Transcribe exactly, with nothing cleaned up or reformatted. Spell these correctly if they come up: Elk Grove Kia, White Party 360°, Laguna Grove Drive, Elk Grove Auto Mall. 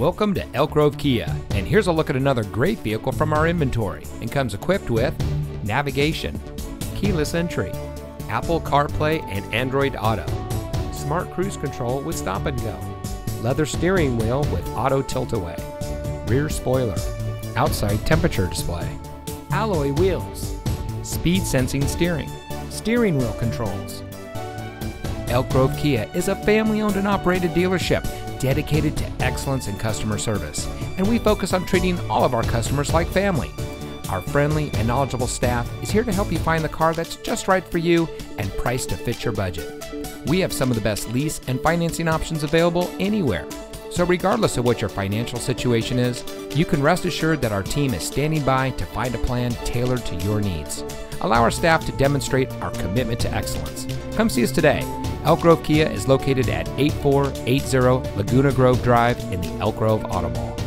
Welcome to Elk Grove Kia, and here's a look at another great vehicle from our inventory, and comes equipped with navigation, keyless entry, Apple CarPlay and Android Auto, smart cruise control with stop and go, leather steering wheel with auto tilt-away, rear spoiler, outside temperature display, alloy wheels, speed sensing steering, steering wheel controls. Elk Grove Kia is a family-owned and operated dealership dedicated to excellence in customer service, and we focus on treating all of our customers like family. Our friendly and knowledgeable staff is here to help you find the car that's just right for you and priced to fit your budget. We have some of the best lease and financing options available anywhere, so regardless of what your financial situation is, you can rest assured that our team is standing by to find a plan tailored to your needs. Allow our staff to demonstrate our commitment to excellence. Come see us today. Elk Grove Kia is located at eight four eight zero Laguna Grove Drive in the Elk Grove Auto Mall.